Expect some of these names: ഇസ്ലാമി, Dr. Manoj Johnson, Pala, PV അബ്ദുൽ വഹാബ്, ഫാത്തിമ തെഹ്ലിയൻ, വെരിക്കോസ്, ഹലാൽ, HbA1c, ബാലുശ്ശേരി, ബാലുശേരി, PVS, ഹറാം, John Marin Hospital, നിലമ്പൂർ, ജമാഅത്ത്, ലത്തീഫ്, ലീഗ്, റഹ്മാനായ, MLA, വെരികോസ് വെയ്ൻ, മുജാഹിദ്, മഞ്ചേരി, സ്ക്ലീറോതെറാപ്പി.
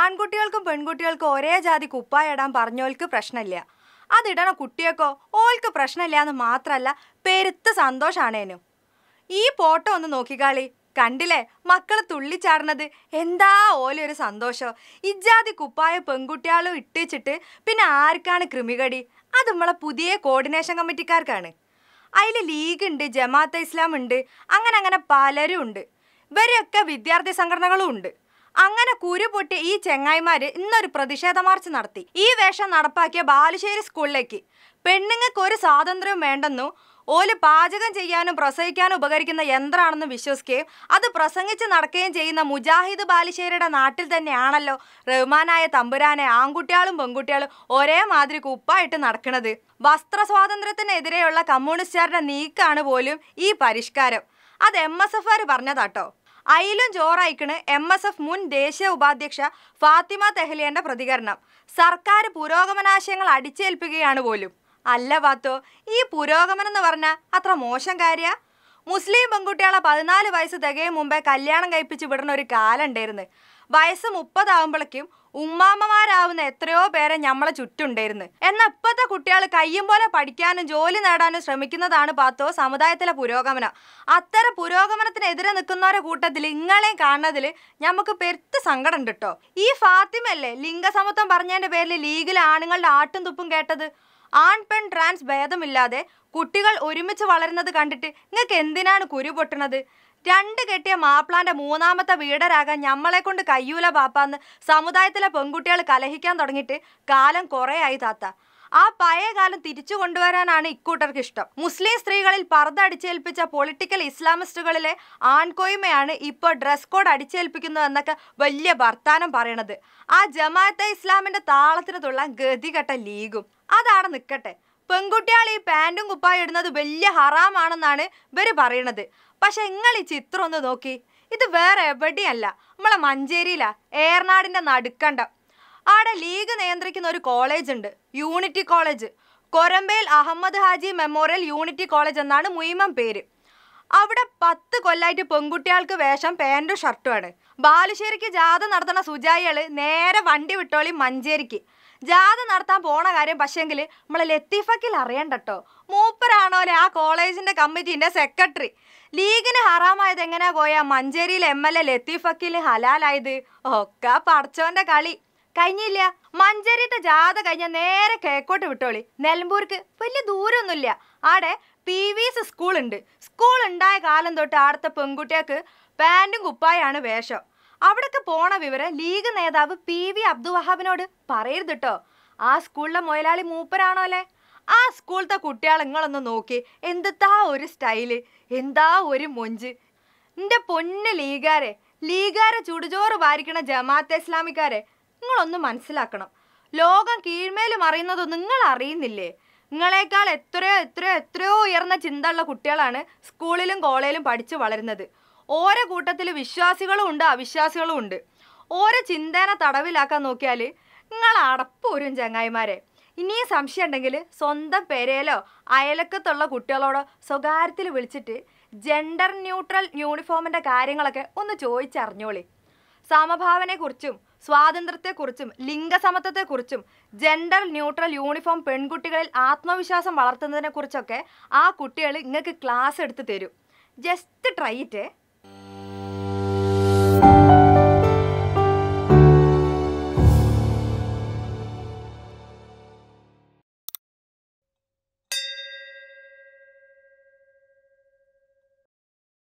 ആൺകുട്ടികൾക്കും പെൺകുട്ടികൾക്കും ഒരേ ജാതി കുപ്പായ ഇടാൻ പറഞ്ഞവർക്ക് പ്രശ്നമില്ല, അതിടണ കുട്ടിയൊക്കോ ഓൾക്ക് പ്രശ്നമില്ല എന്ന് മാത്രമല്ല പെരുത്ത സന്തോഷാണേനും. ഈ ഫോട്ടോ ഒന്ന് നോക്കിക്കാളി, കണ്ടില്ലേ മക്കളെ തുള്ളിച്ചാടുന്നത്? എന്താ ഓലൊരു സന്തോഷം. ഇജാതി കുപ്പായ പെൺകുട്ടികളും ഇട്ടിച്ചിട്ട് പിന്നെ ആർക്കാണ് കൃമികടി? അത് നമ്മളെ പുതിയ കോർഡിനേഷൻ കമ്മിറ്റിക്കാർക്കാണ്. അതിൽ ലീഗ് ഉണ്ട്, ജമാഅത്ത് ഇസ്ലാം ഉണ്ട്, അങ്ങനെ അങ്ങനെ പലരും ഉണ്ട്. ഇവരെയൊക്കെ വിദ്യാർത്ഥി സംഘടനകളും ഉണ്ട്. അങ്ങനെ കുരുപൊട്ടി ഈ ചെങ്ങായിമാർ ഇന്നൊരു പ്രതിഷേധ മാർച്ച് നടത്തി. ഈ വേഷം നടപ്പാക്കിയ ബാലുശേരി സ്കൂളിലേക്ക് പെണ്ണുങ്ങൾക്ക് ഒരു സ്വാതന്ത്ര്യം വേണ്ടെന്നു, ഓല് പാചകം ചെയ്യാനും പ്രസവിക്കാനും ഉപകരിക്കുന്ന യന്ത്രമാണെന്ന് വിശ്വസിക്കുകയും അത് പ്രസംഗിച്ച് നടക്കുകയും ചെയ്യുന്ന മുജാഹിദ് ബാലുശ്ശേരിയുടെ നാട്ടിൽ തന്നെയാണല്ലോ റഹ്മാനായ തമ്പുരാനെ ആൺകുട്ടികളും പെൺകുട്ടികളും ഒരേ മാതിരി കുപ്പായിട്ട് നടക്കുന്നത്. വസ്ത്ര സ്വാതന്ത്ര്യത്തിനെതിരെയുള്ള കമ്മ്യൂണിസ്റ്റുകാരുടെ നീക്കാണ് പോലും ഈ പരിഷ്കാരം. അത് MSF-കാർ പറഞ്ഞതാട്ടോ. അയിലും ജോറായിക്കണ് MSF മുൻ ദേശീയ ഉപാധ്യക്ഷ ഫാത്തിമ തെഹ്ലിയന്റെ പ്രതികരണം. സർക്കാർ പുരോഗമനാശയങ്ങൾ അടിച്ചേൽപ്പിക്കുകയാണ് പോലും. അല്ല വാത്തോ, ഈ പുരോഗമനം എന്ന് പറഞ്ഞാൽ അത്ര മോശം കാര്യ? മുസ്ലിം പെൺകുട്ടികളെ 14 വയസ്സ് തികയും മുമ്പേ കല്യാണം കഴിപ്പിച്ച് വിടുന്ന ഒരു കാലം ഉണ്ടായിരുന്നു. വയസ്സ് 30 ആവുമ്പോഴേക്കും ഉമ്മാമ്മമാരാവുന്ന എത്രയോ പേരെ ഞമ്മളെ ചുറ്റുണ്ടായിരുന്നു. എന്നാൽ ഇപ്പോഴത്തെ കുട്ടികൾ കയ്യും പോലെ പഠിക്കാനും ജോലി നേടാനും ശ്രമിക്കുന്നതാണ് പാത്തോ സമുദായത്തിലെ പുരോഗമനം. അത്തരം പുരോഗമനത്തിനെതിരെ നിൽക്കുന്നവരുടെ കൂട്ടത്തിൽ ഇങ്ങളെയും കാണുന്നതിൽ ഞമ്മക്ക് പെരുത്ത് സങ്കടം ഉണ്ട് കേട്ടോ. ഈ ഫാത്തിമല്ലേ ലിംഗസമത്വം പറഞ്ഞതിൻ്റെ പേരിൽ ലീഗിലെ ആണുങ്ങളുടെ ആട്ടും തുപ്പും കേട്ടത്? ആൺ പെൺ ട്രാൻസ് ഭേദമില്ലാതെ കുട്ടികൾ ഒരുമിച്ച് വളരുന്നത് കണ്ടിട്ട് നിങ്ങൾക്ക് എന്തിനാണ് കുരു പൊട്ടണത്? 2 കെട്ടിയ മാപ്പിളാന്റെ 3ാമത്തെ വീടരാകാൻ ഞമ്മളെ കൊണ്ട് കയ്യൂല പാപ്പാന്ന് സമുദായത്തിലെ പെൺകുട്ടികൾ കലഹിക്കാൻ തുടങ്ങിയിട്ട് കാലം കുറേ ആയി താത്ത. ആ പഴയ കാലം തിരിച്ചു കൊണ്ടുവരാനാണ് ഇക്കൂട്ടർക്ക് ഇഷ്ടം. മുസ്ലിം സ്ത്രീകളിൽ പർദ്ദ അടിച്ചേൽപ്പിച്ച പൊളിറ്റിക്കൽ ഇസ്ലാമിസ്റ്റുകളിലെ ആൺകോയ്മയാണ് ഇപ്പോൾ ഡ്രസ് കോഡ് അടിച്ചേൽപ്പിക്കുന്നതെന്നൊക്കെ വലിയ വർത്താനം പറയണത്. ആ ജമാഅത്തെ ഇസ്ലാമിന്റെ താളത്തിന് തുള്ളാൻ ഗതികെട്ട ലീഗും. അതവിടെ നിൽക്കട്ടെ, പെൺകുട്ടികൾ ഈ പാൻറ്റും കുപ്പായ ഇടുന്നത് വലിയ ഹറാമാണെന്നാണ് ഇവർ പറയണത്. പക്ഷെ നിങ്ങൾ ഈ ചിത്രം ഒന്ന് നോക്കി, ഇത് വേറെ എവിടെയല്ല, നമ്മളെ മഞ്ചേരിയിലാ, ഏറനാടിൻ്റെ നടുക്കണ്ട. അവിടെ ലീഗ് നിയന്ത്രിക്കുന്ന ഒരു കോളേജ് ഉണ്ട്, യൂണിറ്റി കോളേജ്. കൊരമ്പയിൽ Ahmed Haji memorial unity college എന്നാണ് മുയിമം പേര്. അവിടെ 10 കൊല്ലമായിട്ട് പെൺകുട്ടികൾക്ക് വേഷം പാൻറ്റും ഷർട്ടുമാണ്. ബാലുശ്ശേരിക്ക് ജാഥ നടത്തുന്ന സുജായികൾ നേരെ വണ്ടി വിട്ടോളി മഞ്ചേരിക്ക്. ജാഥ നടത്താൻ പോണ കാര്യം പക്ഷേങ്കിൽ നമ്മളെ ലത്തീഫക്കിൽ അറിയണ്ടട്ടോ. മൂപ്പരാണോലെ ആ കോളേജിൻ്റെ കമ്മിറ്റീൻ്റെ സെക്രട്ടറി. ലീഗിന് ഹറാമായത് എങ്ങനെ പോയാൽ മഞ്ചേരിയിൽ MLA ലത്തീഫക്കിന് ഹലാലായത്? ഒക്കെ പടച്ചോൻ്റെ കളി. കഴിഞ്ഞില്ല, മഞ്ചേരിയുടെ ജാഥ കഴിഞ്ഞാൽ നേരെ കേക്കോട്ട് വിട്ടോളി, നിലമ്പൂർക്ക്. വലിയ ദൂരമൊന്നുമില്ല. അവിടെ PVS സ്കൂളുണ്ട്. സ്കൂൾ ഉണ്ടായ കാലം തൊട്ട് അവിടുത്തെ പെൺകുട്ടികൾക്ക് പാൻറ്റും കുപ്പായാണ് വേഷം. അവിടേക്ക് പോണ വിവരം ലീഗ് നേതാവ് PV അബ്ദുൽ വഹാബിനോട് പറയരുത് കേട്ടോ. ആ സ്കൂളിലെ മുതലാളി മൂപ്പരാണോല്ലേ. ആ സ്കൂളത്തെ കുട്ടികൾ നിങ്ങളൊന്ന് നോക്കി, എന്താ ഒരു സ്റ്റൈല്, എന്താ ഒരു മൊഞ്ച്. എൻ്റെ പൊന്ന് ലീഗാരെ, ചുടുചോറ് വാരിക്കണ ജമാഅത്തെ ഇസ്ലാമിക്കാരെ, നിങ്ങളൊന്ന് മനസ്സിലാക്കണം. ലോകം കീഴ്മേൽ മറിയുന്നതൊന്നും നിങ്ങൾ അറിയുന്നില്ലേ? നിങ്ങളെക്കാൾ എത്രയോ ഉയർന്ന ചിന്ത ഉള്ള കുട്ടികളാണ് സ്കൂളിലും കോളേജിലും പഠിച്ചു വളരുന്നത്. ഓരോ കൂട്ടത്തിൽ വിശ്വാസികളും ഉണ്ട്, അവിശ്വാസികളും ഉണ്ട്. ഓരോ ചിന്തേനെ തടവിലാക്കാൻ നോക്കിയാൽ നിങ്ങൾ അടപ്പൂരും ചങ്ങായിമാരെ. ഇനിയും സംശയം ഉണ്ടെങ്കിൽ സ്വന്തം പെരയിലോ അയലക്കത്തുള്ള കുട്ടികളോടോ സ്വകാര്യത്തിൽ വിളിച്ചിട്ട് ജെൻഡർ ന്യൂട്രൽ യൂണിഫോമിൻ്റെ കാര്യങ്ങളൊക്കെ ഒന്ന് ചോദിച്ചറിഞ്ഞോളി. സമഭാവനെക്കുറിച്ചും സ്വാതന്ത്ര്യത്തെക്കുറിച്ചും ലിംഗസമത്വത്തെക്കുറിച്ചും ജെൻഡർ ന്യൂട്രൽ യൂണിഫോം പെൺകുട്ടികളിൽ ആത്മവിശ്വാസം വളർത്തുന്നതിനെക്കുറിച്ചൊക്കെ ആ കുട്ടികൾ നിങ്ങൾക്ക് ക്ലാസ് എടുത്ത് തരും. Just try it.